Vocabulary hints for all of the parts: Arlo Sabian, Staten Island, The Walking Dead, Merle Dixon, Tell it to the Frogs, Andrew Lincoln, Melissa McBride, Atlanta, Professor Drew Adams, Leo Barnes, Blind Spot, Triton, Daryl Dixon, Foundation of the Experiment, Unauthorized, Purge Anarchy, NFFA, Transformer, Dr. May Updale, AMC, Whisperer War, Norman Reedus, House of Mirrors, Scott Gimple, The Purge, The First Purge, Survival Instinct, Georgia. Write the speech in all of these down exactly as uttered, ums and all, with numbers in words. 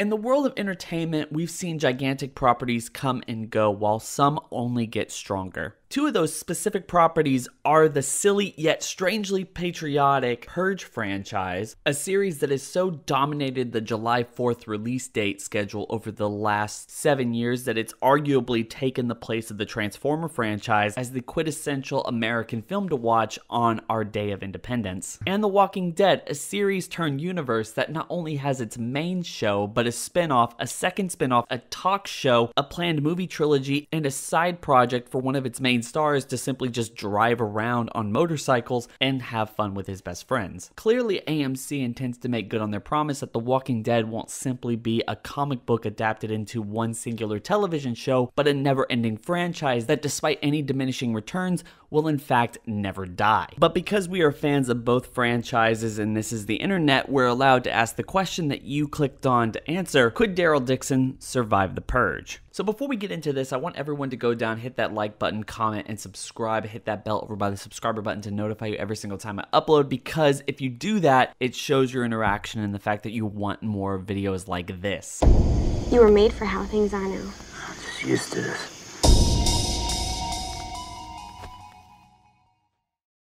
In the world of entertainment, we've seen gigantic properties come and go while some only get stronger. Two of those specific properties are the silly yet strangely patriotic Purge franchise, a series that has so dominated the July fourth release date schedule over the last seven years that it's arguably taken the place of the Transformer franchise as the quintessential American film to watch on our Day of Independence. And The Walking Dead, a series turned universe that not only has its main show, but a spin-off, a second spin-off, a talk show, a planned movie trilogy, and a side project for one of its main stars to simply just drive around on motorcycles and have fun with his best friends. Clearly, A M C intends to make good on their promise that The Walking Dead won't simply be a comic book adapted into one singular television show, but a never-ending franchise that, despite any diminishing returns, will in fact never die. But because we are fans of both franchises and this is the internet, we're allowed to ask the question that you clicked on to answer: could Daryl Dixon survive the Purge? So before we get into this, I want everyone to go down, hit that like button, comment, and subscribe. Hit that bell over by the subscriber button to notify you every single time I upload, because if you do that, it shows your interaction and the fact that you want more videos like this. You were made for how things are now. I'm just used to this.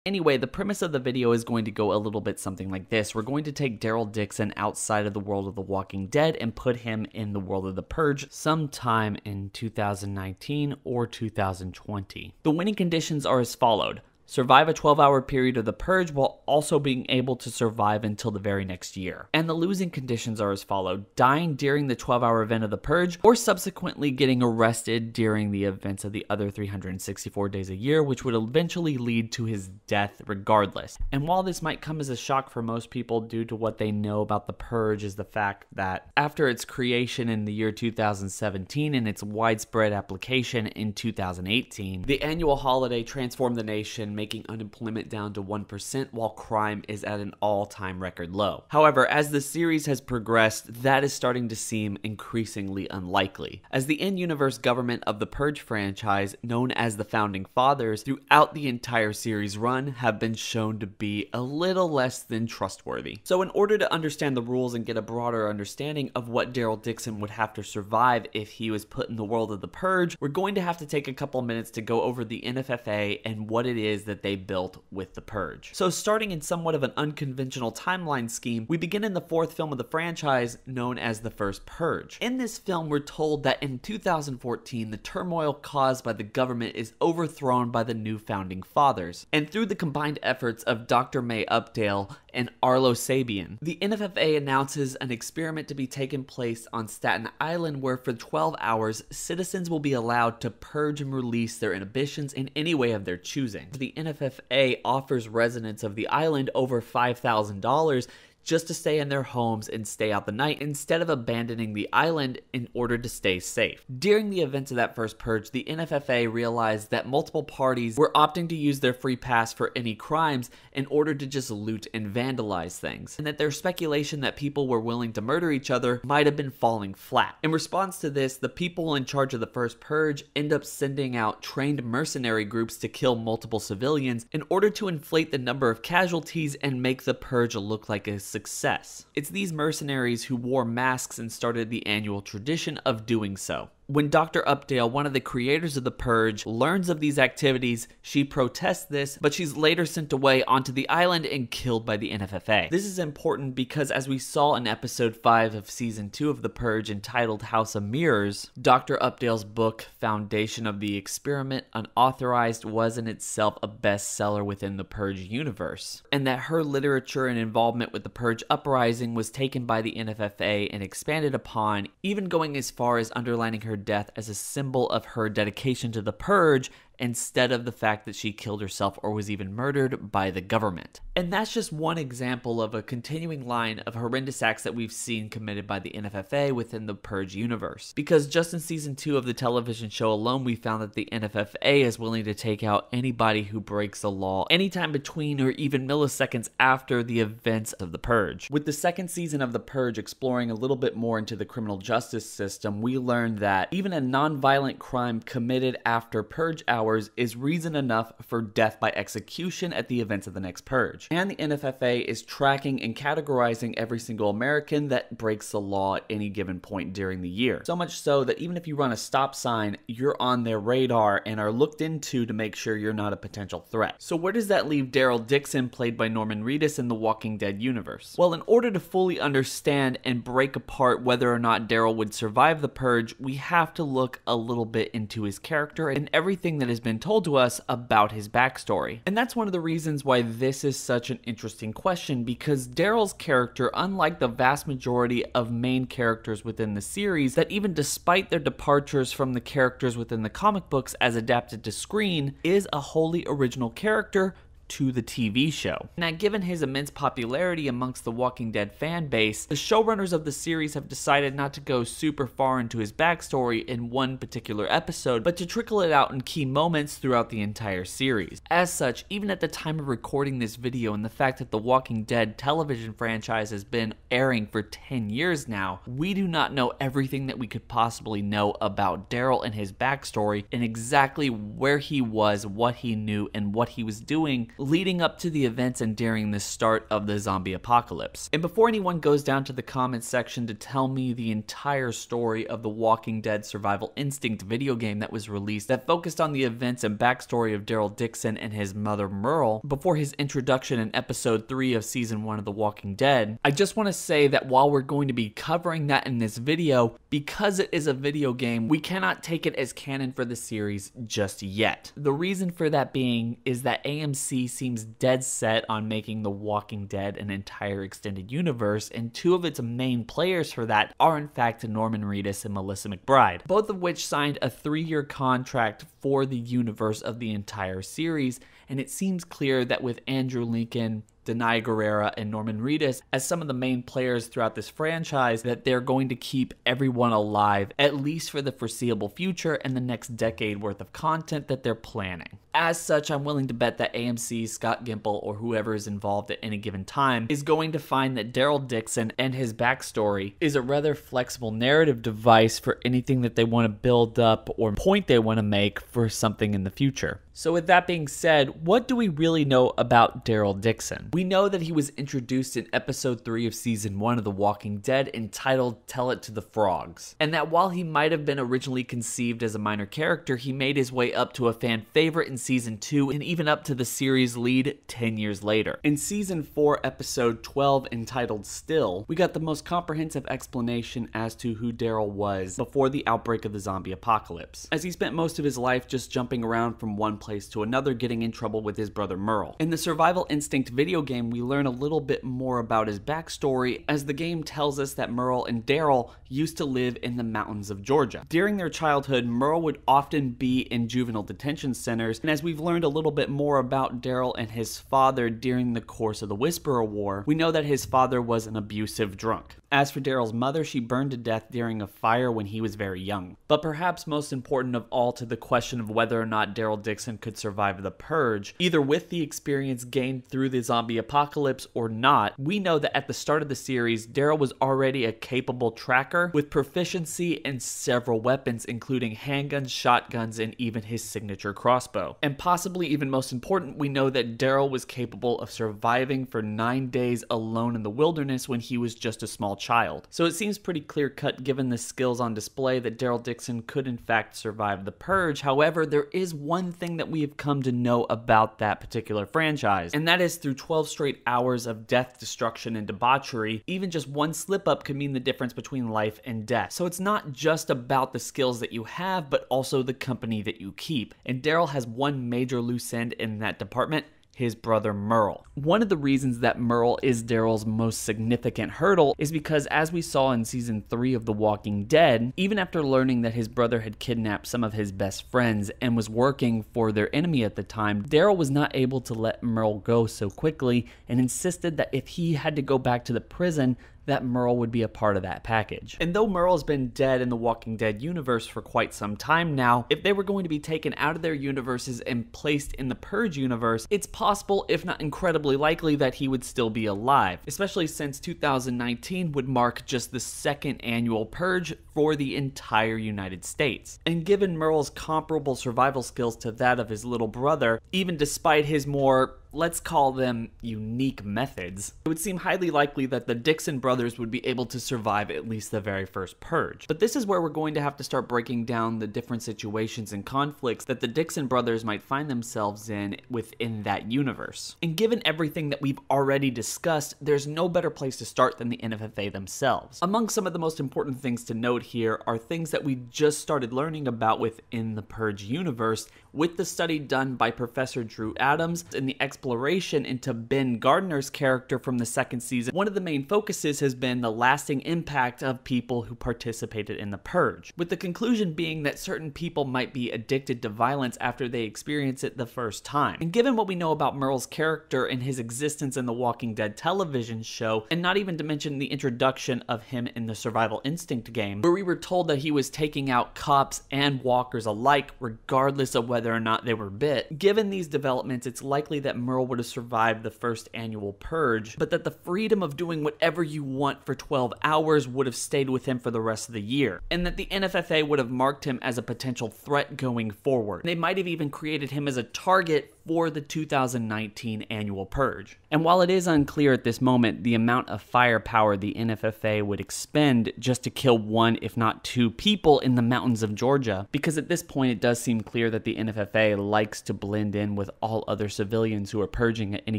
Anyway, the premise of the video is going to go a little bit something like this. We're going to take Daryl Dixon outside of the world of The Walking Dead and put him in the world of The Purge sometime in two thousand nineteen or two thousand twenty. The winning conditions are as followed. Survive a twelve hour period of The Purge while also being able to survive until the very next year. And the losing conditions are as follows: dying during the twelve hour event of The Purge, or subsequently getting arrested during the events of the other three hundred sixty-four days a year, which would eventually lead to his death regardless. And while this might come as a shock for most people due to what they know about The Purge, is the fact that after its creation in the year two thousand seventeen and its widespread application in two thousand eighteen, the annual holiday transformed the nation, making unemployment down to one percent while crime is at an all-time record low. However, as the series has progressed, that is starting to seem increasingly unlikely, as the in-universe government of the Purge franchise, known as the Founding Fathers, throughout the entire series run have been shown to be a little less than trustworthy. So in order to understand the rules and get a broader understanding of what Daryl Dixon would have to survive if he was put in the world of the Purge, we're going to have to take a couple minutes to go over the N F F A and what it is that they built with The Purge. So starting in somewhat of an unconventional timeline scheme, we begin in the fourth film of the franchise, known as The First Purge. In this film, we're told that in two thousand fourteen, the turmoil caused by the government is overthrown by the new Founding Fathers, and through the combined efforts of Doctor May Updale and Arlo Sabian, the N F F A announces an experiment to be taking place on Staten Island where for twelve hours, citizens will be allowed to purge and release their inhibitions in any way of their choosing. The N F F A offers residents of the island over five thousand dollars just to stay in their homes and stay out the night instead of abandoning the island in order to stay safe. During the events of that first purge, the N F F A realized that multiple parties were opting to use their free pass for any crimes in order to just loot and vandalize things, and that their speculation that people were willing to murder each other might have been falling flat. In response to this, the people in charge of the first purge end up sending out trained mercenary groups to kill multiple civilians in order to inflate the number of casualties and make the purge look like a success. It's these mercenaries who wore masks and started the annual tradition of doing so. When Doctor Updale, one of the creators of The Purge, learns of these activities, she protests this, but she's later sent away onto the island and killed by the N F F A. This is important because, as we saw in episode five of season two of The Purge entitled House of Mirrors, Doctor Updale's book, Foundation of the Experiment, Unauthorized, was in itself a bestseller within the Purge universe, and that her literature and involvement with the Purge uprising was taken by the N F F A and expanded upon, even going as far as underlining her death as a symbol of her dedication to the Purge instead of the fact that she killed herself or was even murdered by the government. And that's just one example of a continuing line of horrendous acts that we've seen committed by the N F F A within the Purge universe. Because just in season two of the television show alone, we found that the N F F A is willing to take out anybody who breaks the law anytime between or even milliseconds after the events of the Purge. With the second season of the Purge exploring a little bit more into the criminal justice system, we learned that even a non-violent crime committed after Purge hours hours is reason enough for death by execution at the events of the next purge. And the N F F A is tracking and categorizing every single American that breaks the law at any given point during the year. So much so that even if you run a stop sign, you're on their radar and are looked into to make sure you're not a potential threat. So where does that leave Daryl Dixon, played by Norman Reedus, in The Walking Dead universe? Well, in order to fully understand and break apart whether or not Daryl would survive the purge, we have to look a little bit into his character and everything that has been told to us about his backstory. And that's one of the reasons why this is such an interesting question, because Daryl's character, unlike the vast majority of main characters within the series, that even despite their departures from the characters within the comic books as adapted to screen, is a wholly original character to the T V show. Now, given his immense popularity amongst the Walking Dead fan base, the showrunners of the series have decided not to go super far into his backstory in one particular episode, but to trickle it out in key moments throughout the entire series. As such, even at the time of recording this video and the fact that the Walking Dead television franchise has been airing for ten years now, we do not know everything that we could possibly know about Daryl and his backstory and exactly where he was, what he knew, and what he was doing leading up to the events and during the start of the zombie apocalypse. And before anyone goes down to the comments section to tell me the entire story of the Walking Dead Survival Instinct video game that was released that focused on the events and backstory of Daryl Dixon and his mother Merle, before his introduction in episode three of season one of The Walking Dead, I just want to say that while we're going to be covering that in this video, because it is a video game, we cannot take it as canon for the series just yet. The reason for that being is that A M C seems dead set on making The Walking Dead an entire extended universe, and two of its main players for that are in fact Norman Reedus and Melissa McBride, both of which signed a three-year contract for the universe of the entire series, and it seems clear that with Andrew Lincoln, Danai Gurira, and Norman Reedus as some of the main players throughout this franchise, that they're going to keep everyone alive at least for the foreseeable future and the next decade worth of content that they're planning. As such, I'm willing to bet that A M C, Scott Gimple, or whoever is involved at any given time is going to find that Daryl Dixon and his backstory is a rather flexible narrative device for anything that they want to build up or point they want to make for something in the future. So with that being said, what do we really know about Daryl Dixon? We know that he was introduced in episode three of season one of The Walking Dead, entitled Tell It to the Frogs, and that while he might have been originally conceived as a minor character, he made his way up to a fan favorite in season two and even up to the series lead ten years later. In season four episode twelve, entitled Still, we got the most comprehensive explanation as to who Daryl was before the outbreak of the zombie apocalypse, as he spent most of his life just jumping around from one place place to another, getting in trouble with his brother Merle. In the Survival Instinct video game, we learn a little bit more about his backstory, as the game tells us that Merle and Daryl used to live in the mountains of Georgia. During their childhood, Merle would often be in juvenile detention centers, and as we've learned a little bit more about Daryl and his father during the course of the Whisperer War, we know that his father was an abusive drunk. As for Daryl's mother, she burned to death during a fire when he was very young. But perhaps most important of all to the question of whether or not Daryl Dixon could survive the purge, either with the experience gained through the zombie apocalypse or not, we know that at the start of the series, Daryl was already a capable tracker with proficiency in several weapons, including handguns, shotguns, and even his signature crossbow. And possibly even most important, we know that Daryl was capable of surviving for nine days alone in the wilderness when he was just a small child. So it seems pretty clear-cut, given the skills on display, that Daryl Dixon could in fact survive the purge. However, there is one thing that we have come to know about that particular franchise, and that is through twelve straight hours of death, destruction, and debauchery, even just one slip-up could mean the difference between life and death. So it's not just about the skills that you have, but also the company that you keep. And Daryl has one major loose end in that department: his brother Merle. One of the reasons that Merle is Daryl's most significant hurdle is because, as we saw in season three of The Walking Dead, even after learning that his brother had kidnapped some of his best friends and was working for their enemy at the time, Daryl was not able to let Merle go so quickly and insisted that if he had to go back to the prison, that Merle would be a part of that package. And though Merle's been dead in the Walking Dead universe for quite some time now, if they were going to be taken out of their universes and placed in the Purge universe, it's possible, if not incredibly likely, that he would still be alive, especially since two thousand nineteen would mark just the second annual Purge for the entire United States. And given Merle's comparable survival skills to that of his little brother, even despite his more, let's call them, unique methods, it would seem highly likely that the Dixon brothers would be able to survive at least the very first Purge. But this is where we're going to have to start breaking down the different situations and conflicts that the Dixon brothers might find themselves in within that universe. And given everything that we've already discussed, there's no better place to start than the N F F A themselves. Among some of the most important things to note here are things that we just started learning about within the Purge universe with the study done by Professor Drew Adams and the exploration Exploration into Ben Gardner's character from the second season. One of the main focuses has been the lasting impact of people who participated in the Purge, with the conclusion being that certain people might be addicted to violence after they experience it the first time. And given what we know about Merle's character and his existence in the Walking Dead television show, and not even to mention the introduction of him in the Survival Instinct game, where we were told that he was taking out cops and walkers alike regardless of whether or not they were bit, given these developments, it's likely that Merle would have survived the first annual Purge, but that the freedom of doing whatever you want for twelve hours would have stayed with him for the rest of the year, and that the N F F A would have marked him as a potential threat going forward. They might have even created him as a target for the two thousand nineteen annual Purge. And while it is unclear at this moment the amount of firepower the N F F A would expend just to kill one, if not two, people in the mountains of Georgia, because at this point it does seem clear that the N F F A likes to blend in with all other civilians who are purging at any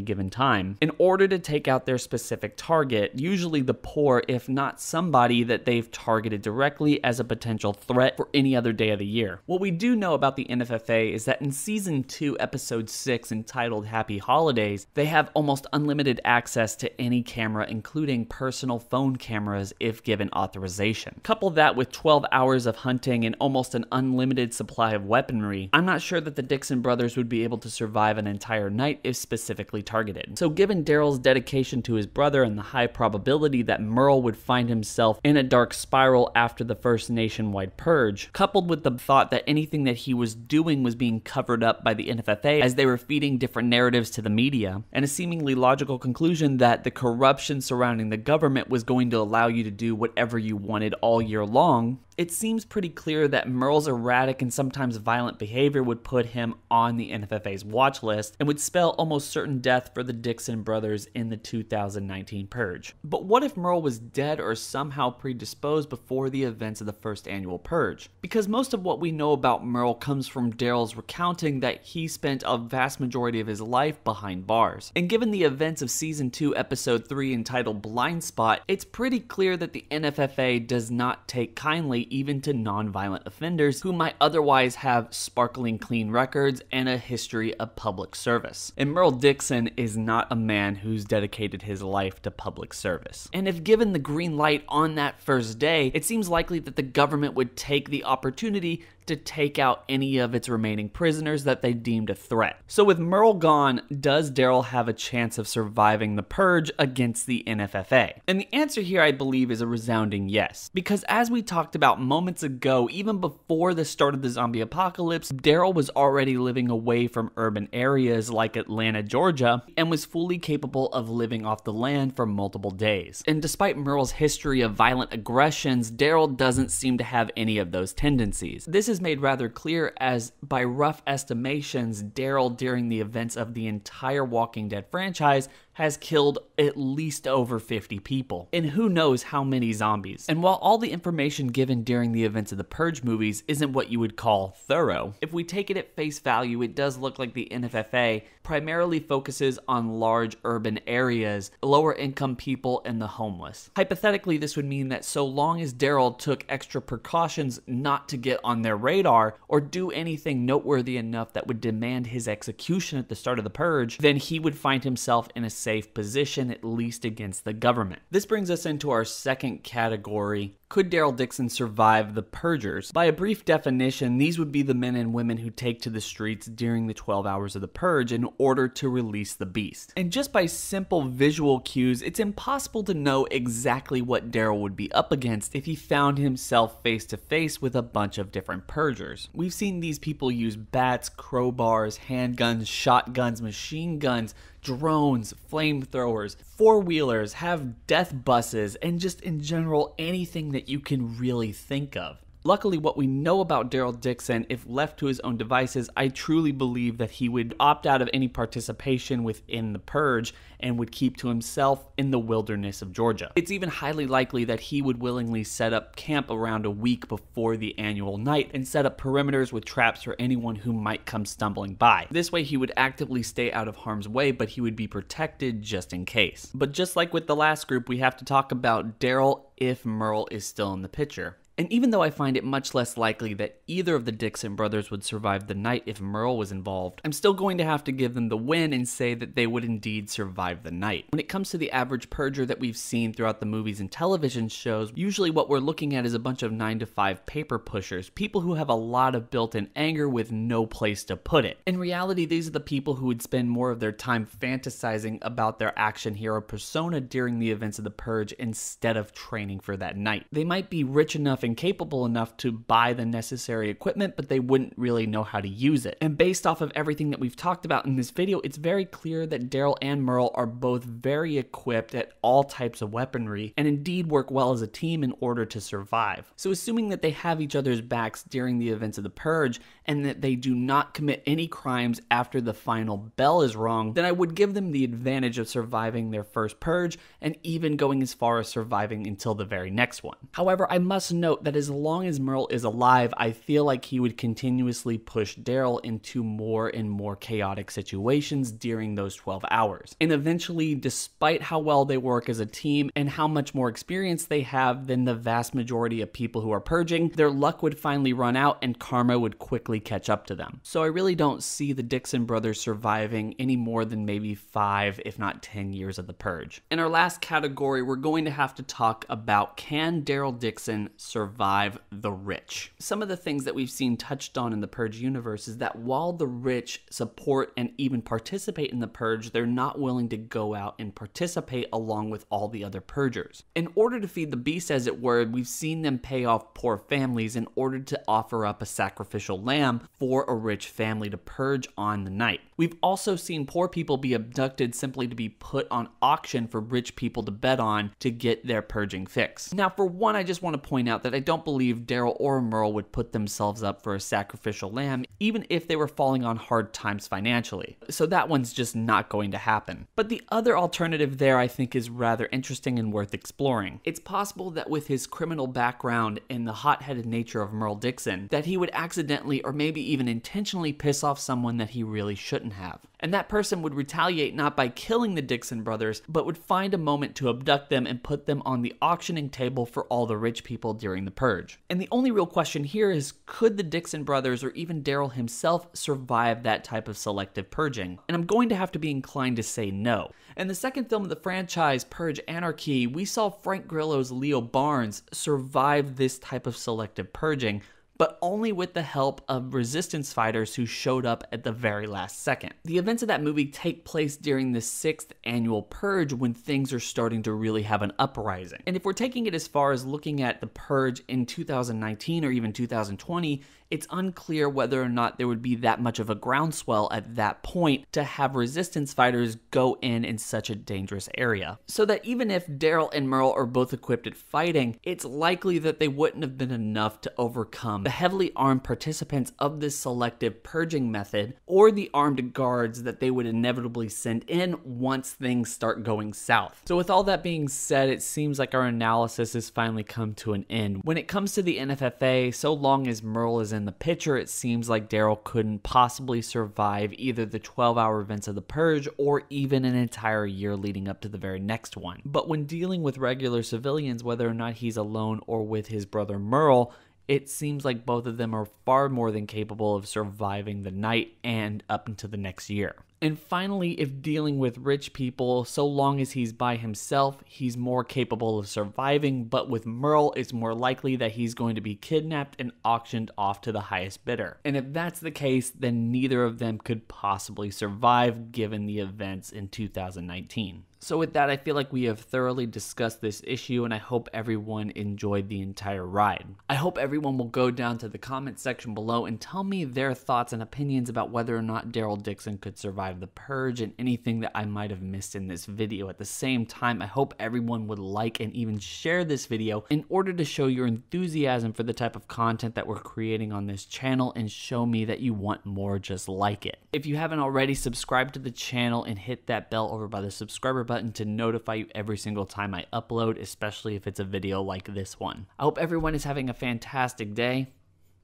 given time, in order to take out their specific target, usually the poor, if not somebody that they've targeted directly as a potential threat for any other day of the year. What we do know about the N F F A is that in Season two, Episode six, entitled Happy Holidays, they have almost unlimited access to any camera, including personal phone cameras if given authorization. Couple that with twelve hours of hunting and almost an unlimited supply of weaponry, I'm not sure that the Dixon brothers would be able to survive an entire night if specifically targeted. So given Daryl's dedication to his brother and the high probability that Merle would find himself in a dark spiral after the first nationwide Purge, coupled with the thought that anything that he was doing was being covered up by the N F F A as they were feeding different narratives to the media, and a seemingly logical conclusion that the corruption surrounding the government was going to allow you to do whatever you wanted all year long, it seems pretty clear that Merle's erratic and sometimes violent behavior would put him on the N F F A's watch list and would spell almost certain death for the Dixon brothers in the two thousand nineteen Purge. But what if Merle was dead or somehow predisposed before the events of the first annual Purge? Because most of what we know about Merle comes from Daryl's recounting that he spent a vast majority of his life behind bars. And given the events of Season two, Episode three entitled Blind Spot, it's pretty clear that the N F F A does not take kindly even to non-violent offenders who might otherwise have sparkling clean records and a history of public service. And Merle Dixon is not a man who's dedicated his life to public service. And if given the green light on that first day, it seems likely that the government would take the opportunity to take out any of its remaining prisoners that they deemed a threat. So with Merle gone, does Daryl have a chance of surviving the Purge against the N F F A? And the answer here, I believe, is a resounding yes. Because as we talked about moments ago, even before the start of the zombie apocalypse, Daryl was already living away from urban areas like Atlanta, Georgia, and was fully capable of living off the land for multiple days. And despite Merle's history of violent aggressions, Daryl doesn't seem to have any of those tendencies. This is made rather clear as, by rough estimations, Daryl during the events of the entire Walking Dead franchise has killed at least over fifty people, and who knows how many zombies. And while all the information given during the events of the Purge movies isn't what you would call thorough, if we take it at face value, it does look like the N F F A primarily focuses on large urban areas, lower income people, and the homeless. Hypothetically, this would mean that so long as Daryl took extra precautions not to get on their radar or do anything noteworthy enough that would demand his execution at the start of the Purge, then he would find himself in a safe position, at least against the government. This brings us into our second category, Could Daryl Dixon survive the Purgers? By a brief definition, these would be the men and women who take to the streets during the twelve hours of the Purge in order to release the beast. And just by simple visual cues, it's impossible to know exactly what Daryl would be up against if he found himself face to face with a bunch of different Purgers. We've seen these people use bats, crowbars, handguns, shotguns, machine guns, drones, flamethrowers, four-wheelers, have death buses, and just in general anything that you can really think of. Luckily, what we know about Daryl Dixon, if left to his own devices, I truly believe that he would opt out of any participation within the Purge and would keep to himself in the wilderness of Georgia. It's even highly likely that he would willingly set up camp around a week before the annual night and set up perimeters with traps for anyone who might come stumbling by. This way, he would actively stay out of harm's way, but he would be protected just in case. But just like with the last group, we have to talk about Daryl if Merle is still in the picture. And even though I find it much less likely that either of the Dixon brothers would survive the night if Merle was involved, I'm still going to have to give them the win and say that they would indeed survive the night. When it comes to the average Purger that we've seen throughout the movies and television shows, usually what we're looking at is a bunch of nine to five paper pushers, people who have a lot of built-in anger with no place to put it. In reality, these are the people who would spend more of their time fantasizing about their action hero persona during the events of the Purge instead of training for that night. They might be rich enough and capable enough to buy the necessary equipment, but they wouldn't really know how to use it. And based off of everything that we've talked about in this video, it's very clear that Daryl and Merle are both very equipped at all types of weaponry and indeed work well as a team in order to survive. So assuming that they have each other's backs during the events of the Purge and that they do not commit any crimes after the final bell is rung, then I would give them the advantage of surviving their first Purge and even going as far as surviving until the very next one. However, I must note that as long as Merle is alive, I feel like he would continuously push Daryl into more and more chaotic situations during those twelve hours. And eventually, despite how well they work as a team and how much more experience they have than the vast majority of people who are purging, their luck would finally run out and karma would quickly catch up to them. So I really don't see the Dixon brothers surviving any more than maybe five, if not ten years of the Purge. In our last category, we're going to have to talk about, can Daryl Dixon survive Survive the rich? Some of the things that we've seen touched on in the Purge universe is that while the rich support and even participate in the Purge, they're not willing to go out and participate along with all the other Purgers. In order to feed the beast, as it were, we've seen them pay off poor families in order to offer up a sacrificial lamb for a rich family to purge on the night. We've also seen poor people be abducted simply to be put on auction for rich people to bet on to get their purging fix. Now, for one, I just want to point out that I I don't believe Daryl or Merle would put themselves up for a sacrificial lamb, even if they were falling on hard times financially. So that one's just not going to happen. But the other alternative there, I think, is rather interesting and worth exploring. It's possible that with his criminal background and the hot-headed nature of Merle Dixon, that he would accidentally or maybe even intentionally piss off someone that he really shouldn't have. And that person would retaliate not by killing the Dixon brothers, but would find a moment to abduct them and put them on the auctioning table for all the rich people during the Purge. And the only real question here is, could the Dixon brothers or even Daryl himself survive that type of selective purging? And I'm going to have to be inclined to say no. In the second film of the franchise, Purge Anarchy, we saw Frank Grillo's Leo Barnes survive this type of selective purging, but only with the help of resistance fighters who showed up at the very last second. The events of that movie take place during the sixth annual Purge, when things are starting to really have an uprising. And if we're taking it as far as looking at the Purge in two thousand nineteen or even two thousand twenty, it's unclear whether or not there would be that much of a groundswell at that point to have resistance fighters go in in such a dangerous area. So that even if Daryl and Merle are both equipped at fighting, it's likely that they wouldn't have been enough to overcome the heavily armed participants of this selective purging method or the armed guards that they would inevitably send in once things start going south. So with all that being said, it seems like our analysis has finally come to an end. When it comes to the N F F A, so long as Merle is in the picture, it seems like Daryl couldn't possibly survive either the twelve hour events of the Purge or even an entire year leading up to the very next one. But when dealing with regular civilians, whether or not he's alone or with his brother Merle, it seems like both of them are far more than capable of surviving the night and up into the next year. And finally, if dealing with rich people, so long as he's by himself, he's more capable of surviving, but with Merle, it's more likely that he's going to be kidnapped and auctioned off to the highest bidder. And if that's the case, then neither of them could possibly survive given the events in two thousand nineteen. So with that, I feel like we have thoroughly discussed this issue, and I hope everyone enjoyed the entire ride. I hope everyone will go down to the comment section below and tell me their thoughts and opinions about whether or not Daryl Dixon could survive the Purge and anything that I might have missed in this video. At the same time, I hope everyone would like and even share this video in order to show your enthusiasm for the type of content that we're creating on this channel and show me that you want more just like it. If you haven't already, subscribe to the channel and hit that bell over by the subscriber button to notify you every single time I upload, especially if it's a video like this one. I hope everyone is having a fantastic day.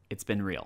It's been real.